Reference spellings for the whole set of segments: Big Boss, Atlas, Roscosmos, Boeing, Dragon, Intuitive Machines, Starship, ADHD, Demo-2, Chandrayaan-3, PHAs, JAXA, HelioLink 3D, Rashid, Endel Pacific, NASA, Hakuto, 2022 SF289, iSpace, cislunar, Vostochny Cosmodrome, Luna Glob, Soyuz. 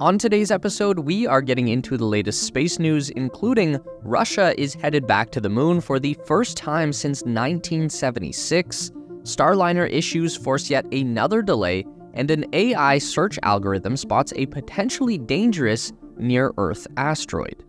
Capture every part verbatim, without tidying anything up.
On today's episode, we are getting into the latest space news, including Russia is headed back to the moon for the first time since nineteen seventy-six, Starliner issues force yet another delay, and an A I search algorithm spots a potentially dangerous near-Earth asteroid.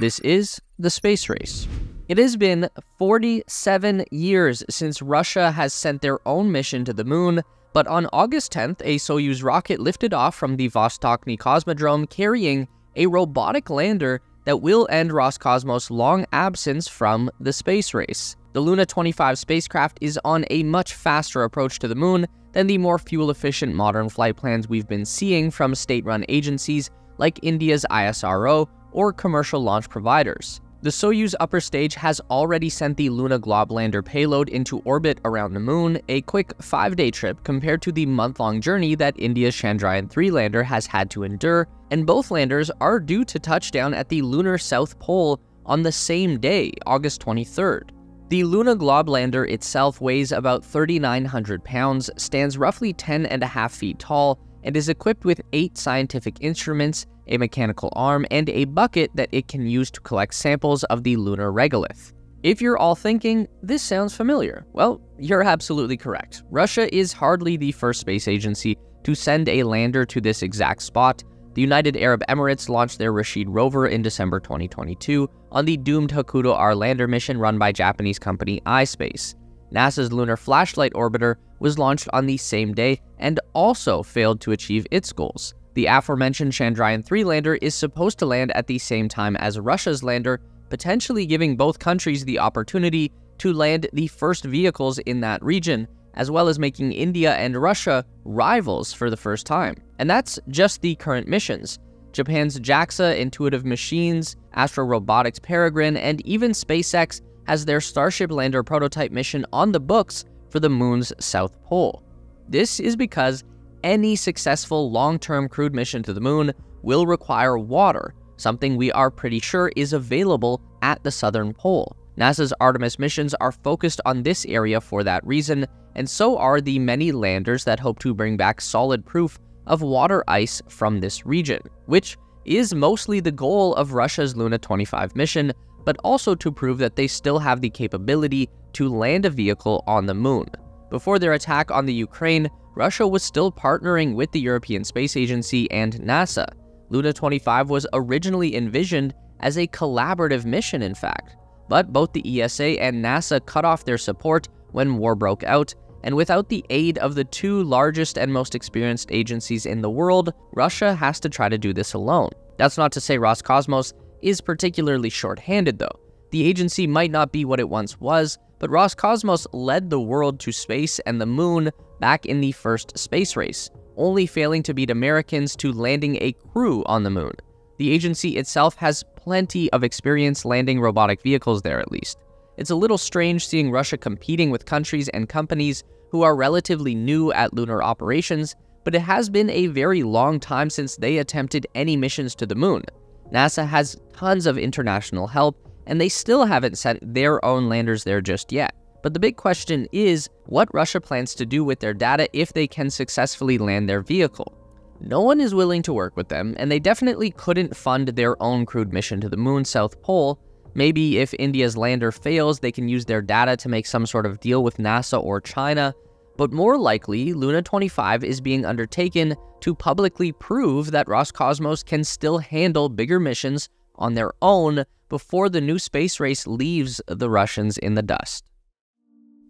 This is the space race. It has been forty-seven years since Russia has sent their own mission to the moon, but on August tenth, a Soyuz rocket lifted off from the Vostochny Cosmodrome carrying a robotic lander that will end Roscosmos' long absence from the space race. The Luna twenty-five spacecraft is on a much faster approach to the moon than the more fuel-efficient modern flight plans we've been seeing from state-run agencies like India's I S R O or commercial launch providers. The Soyuz upper stage has already sent the Luna Glob lander payload into orbit around the moon, a quick five-day trip compared to the month-long journey that India's Chandrayaan three lander has had to endure, and both landers are due to touch down at the lunar South Pole on the same day, August twenty-third. The Luna Glob lander itself weighs about thirty-nine hundred pounds, stands roughly ten and a half feet tall, and is equipped with eight scientific instruments, a mechanical arm, and a bucket that it can use to collect samples of the lunar regolith. If you're all thinking, this sounds familiar, well, you're absolutely correct. Russia is hardly the first space agency to send a lander to this exact spot. The United Arab Emirates launched their Rashid rover in December twenty twenty-two on the doomed Hakuto R lander mission run by Japanese company iSpace. NASA's Lunar Flashlight Orbiter was launched on the same day and also failed to achieve its goals. The aforementioned Chandrayaan three lander is supposed to land at the same time as Russia's lander, potentially giving both countries the opportunity to land the first vehicles in that region, as well as making India and Russia rivals for the first time. And that's just the current missions. Japan's JAXA, Intuitive Machines, Astro Robotics Peregrine, and even SpaceX has their Starship lander prototype mission on the books for the moon's South Pole. This is because any successful long-term crewed mission to the moon will require water, something we are pretty sure is available at the southern pole. NASA's Artemis missions are focused on this area for that reason, and so are the many landers that hope to bring back solid proof of water ice from this region, which is mostly the goal of Russia's Luna twenty-five mission, but also to prove that they still have the capability to land a vehicle on the moon. Before their attack on the Ukraine, Russia was still partnering with the European Space Agency and NASA. Luna twenty-five was originally envisioned as a collaborative mission, in fact, but both the E S A and NASA cut off their support when war broke out, and without the aid of the two largest and most experienced agencies in the world, Russia has to try to do this alone. That's not to say Roscosmos is particularly short-handed, though. The agency might not be what it once was, but Roscosmos led the world to space and the moon back in the first space race, only failing to beat Americans to landing a crew on the moon. The agency itself has plenty of experience landing robotic vehicles there, at least. It's a little strange seeing Russia competing with countries and companies who are relatively new at lunar operations, but it has been a very long time since they attempted any missions to the moon. NASA has tons of international help, and they still haven't sent their own landers there just yet. But the big question is what Russia plans to do with their data if they can successfully land their vehicle. No one is willing to work with them, and they definitely couldn't fund their own crewed mission to the moon South Pole. Maybe if India's lander fails, they can use their data to make some sort of deal with NASA or China. But more likely, Luna twenty-five is being undertaken to publicly prove that Roscosmos can still handle bigger missions on their own before the new space race leaves the Russians in the dust.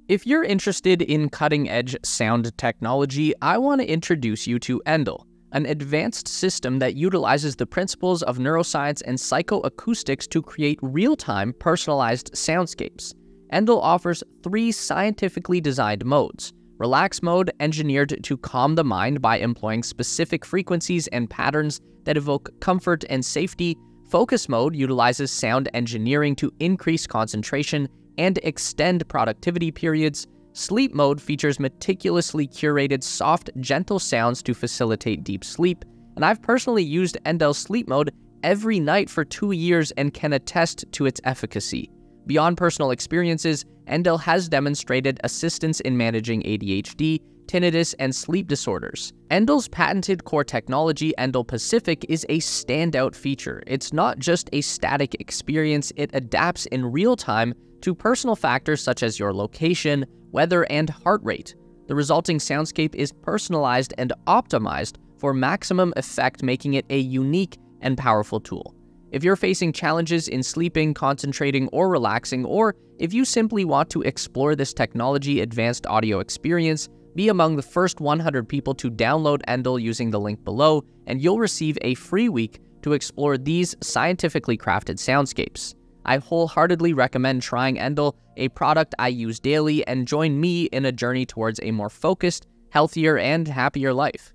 If you're interested in cutting-edge sound technology, I want to introduce you to Endel, an advanced system that utilizes the principles of neuroscience and psychoacoustics to create real-time personalized soundscapes. Endel offers three scientifically designed modes: relax mode, engineered to calm the mind by employing specific frequencies and patterns that evoke comfort and safety; focus mode utilizes sound engineering to increase concentration and extend productivity periods; sleep mode features meticulously curated soft, gentle sounds to facilitate deep sleep, and I've personally used Endel sleep mode every night for two years and can attest to its efficacy. Beyond personal experiences, Endel has demonstrated assistance in managing A D H D, tinnitus, and sleep disorders. Endel's patented core technology, Endel Pacific, is a standout feature. It's not just a static experience, it adapts in real time to personal factors such as your location, weather, and heart rate. The resulting soundscape is personalized and optimized for maximum effect, making it a unique and powerful tool. If you're facing challenges in sleeping, concentrating, or relaxing, or if you simply want to explore this technology advanced audio experience, be among the first one hundred people to download Endel using the link below, and you'll receive a free week to explore these scientifically crafted soundscapes. I wholeheartedly recommend trying Endel, a product I use daily, and join me in a journey towards a more focused, healthier, and happier life.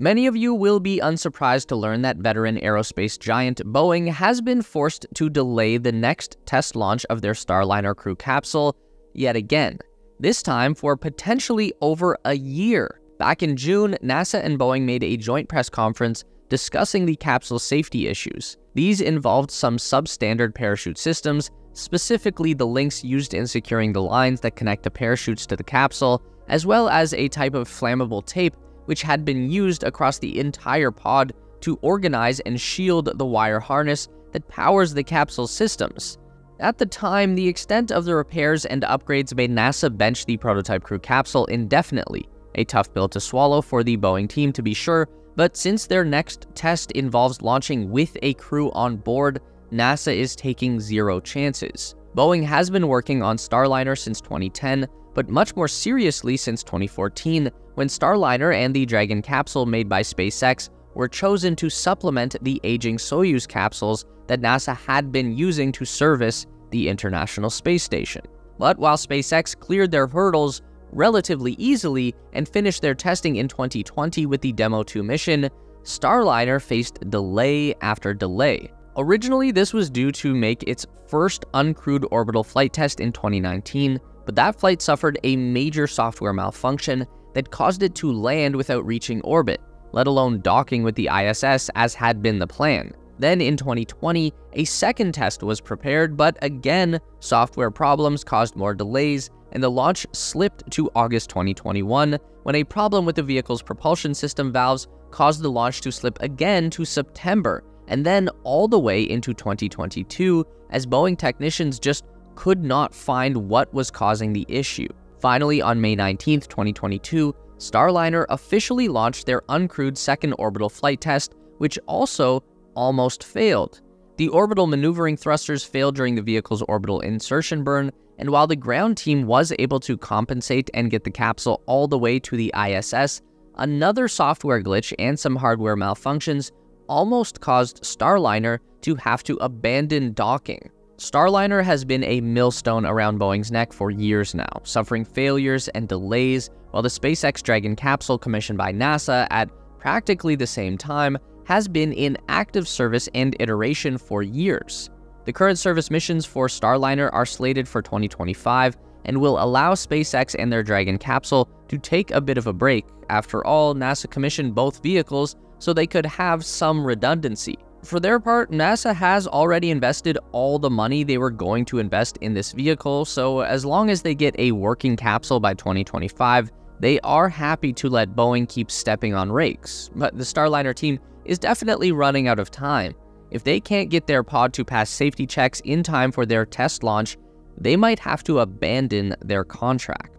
Many of you will be unsurprised to learn that veteran aerospace giant Boeing has been forced to delay the next test launch of their Starliner crew capsule yet again, this time for potentially over a year. Back in June, NASA and Boeing made a joint press conference discussing the capsule's safety issues. These involved some substandard parachute systems, specifically the links used in securing the lines that connect the parachutes to the capsule, as well as a type of flammable tape which had been used across the entire pod to organize and shield the wire harness that powers the capsule's systems. At the time, the extent of the repairs and upgrades made NASA bench the prototype crew capsule indefinitely, a tough pill to swallow for the Boeing team to be sure, but since their next test involves launching with a crew on board, NASA is taking zero chances. Boeing has been working on Starliner since twenty ten, but much more seriously since twenty fourteen, when Starliner and the Dragon capsule made by SpaceX were chosen to supplement the aging Soyuz capsules that NASA had been using to service the International Space Station. But while SpaceX cleared their hurdles relatively easily and finished their testing in twenty twenty with the Demo two mission, Starliner faced delay after delay. Originally, this was due to make its first uncrewed orbital flight test in twenty nineteen, but that flight suffered a major software malfunction that caused it to land without reaching orbit, let alone docking with the I S S as had been the plan. Then in twenty twenty, a second test was prepared, but again, software problems caused more delays, and the launch slipped to August twenty twenty-one, when a problem with the vehicle's propulsion system valves caused the launch to slip again to September, and then all the way into twenty twenty-two, as Boeing technicians just could not find what was causing the issue. Finally, on May nineteenth, twenty twenty-two, Starliner officially launched their uncrewed second orbital flight test, which also almost failed. The orbital maneuvering thrusters failed during the vehicle's orbital insertion burn, and while the ground team was able to compensate and get the capsule all the way to the I S S, another software glitch and some hardware malfunctions almost caused Starliner to have to abandon docking. Starliner has been a millstone around Boeing's neck for years now, suffering failures and delays, while the SpaceX Dragon capsule commissioned by NASA at practically the same time has been in active service and iteration for years. The current service missions for Starliner are slated for twenty twenty-five and will allow SpaceX and their Dragon capsule to take a bit of a break. After all, NASA commissioned both vehicles so they could have some redundancy. For their part, NASA has already invested all the money they were going to invest in this vehicle, so as long as they get a working capsule by twenty twenty-five, they are happy to let Boeing keep stepping on rakes. But the Starliner team is definitely running out of time. If they can't get their pod to pass safety checks in time for their test launch, they might have to abandon their contract.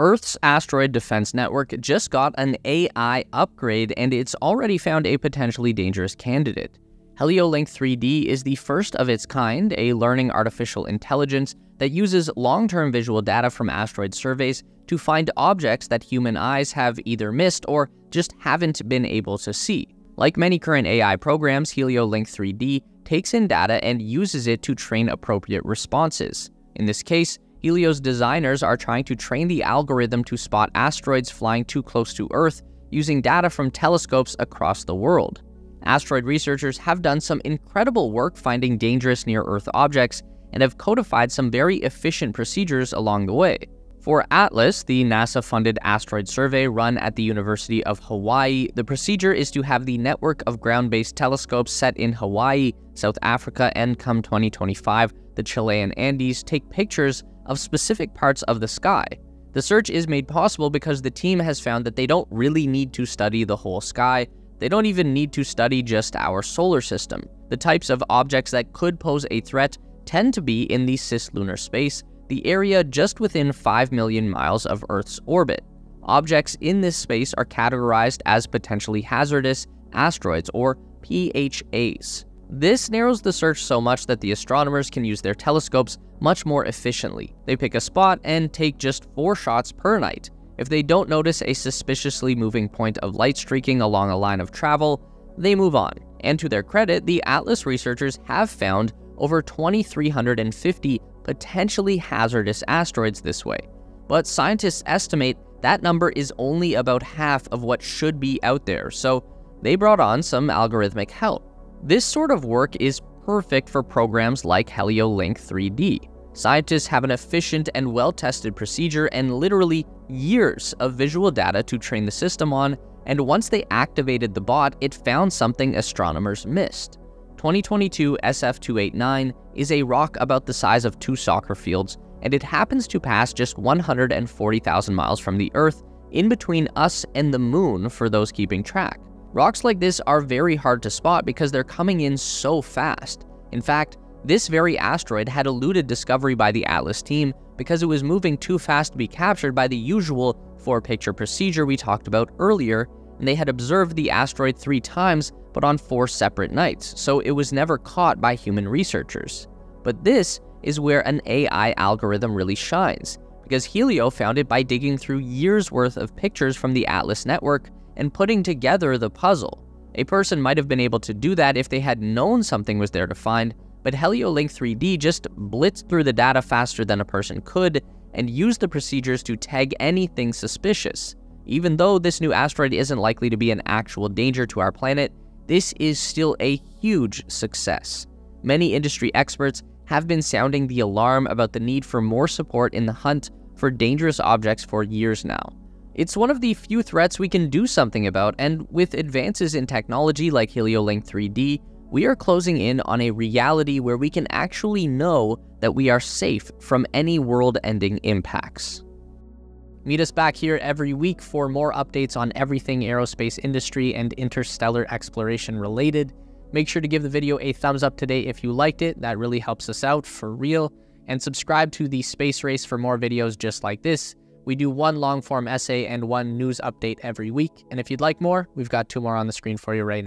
Earth's Asteroid Defense Network just got an A I upgrade, and it's already found a potentially dangerous candidate. HelioLink three D is the first of its kind, a learning artificial intelligence that uses long-term visual data from asteroid surveys to find objects that human eyes have either missed or just haven't been able to see. Like many current A I programs, HelioLink three D takes in data and uses it to train appropriate responses. In this case, Helio's designers are trying to train the algorithm to spot asteroids flying too close to Earth using data from telescopes across the world. Asteroid researchers have done some incredible work finding dangerous near-Earth objects and have codified some very efficient procedures along the way. For Atlas, the NASA-funded asteroid survey run at the University of Hawaii, the procedure is to have the network of ground-based telescopes set in Hawaii, South Africa, and come twenty twenty-five, the Chilean Andes take pictures of specific parts of the sky. The The search is made possible because the team has found that they don't really need to study the whole sky. They don't even need to study just our solar system. The types of objects that could pose a threat tend to be in the cislunar space, the area just within five million miles of Earth's orbit. Objects in this space are categorized as potentially hazardous asteroids, or P H As. This narrows the search so much that the astronomers can use their telescopes much more efficiently. They pick a spot and take just four shots per night. If they don't notice a suspiciously moving point of light streaking along a line of travel, they move on. And to their credit, the Atlas researchers have found over two thousand three hundred fifty potentially hazardous asteroids this way. But scientists estimate that number is only about half of what should be out there, so they brought on some algorithmic help. This sort of work is perfect for programs like HelioLink three D. Scientists have an efficient and well-tested procedure and literally years of visual data to train the system on, and once they activated the bot, it found something astronomers missed. twenty twenty-two S F two eighty-nine is a rock about the size of two soccer fields, and it happens to pass just one hundred forty thousand miles from the Earth, in between us and the Moon for those keeping track. Rocks like this are very hard to spot because they're coming in so fast. In fact, this very asteroid had eluded discovery by the Atlas team because it was moving too fast to be captured by the usual four-picture procedure we talked about earlier, and they had observed the asteroid three times, but on four separate nights, so it was never caught by human researchers. But this is where an A I algorithm really shines, because Helio found it by digging through years' worth of pictures from the Atlas network and putting together the puzzle. A person might have been able to do that if they had known something was there to find, but HelioLink three D just blitzed through the data faster than a person could and used the procedures to tag anything suspicious. Even though this new asteroid isn't likely to be an actual danger to our planet, this is still a huge success. Many industry experts have been sounding the alarm about the need for more support in the hunt for dangerous objects for years now. It's one of the few threats we can do something about, and with advances in technology like HelioLink three D, we are closing in on a reality where we can actually know that we are safe from any world-ending impacts. Meet us back here every week for more updates on everything aerospace industry and interstellar exploration related. Make sure to give the video a thumbs up today if you liked it, that really helps us out, for real. And subscribe to The Space Race for more videos just like this. We do one long-form essay and one news update every week, and if you'd like more, we've got two more on the screen for you right now.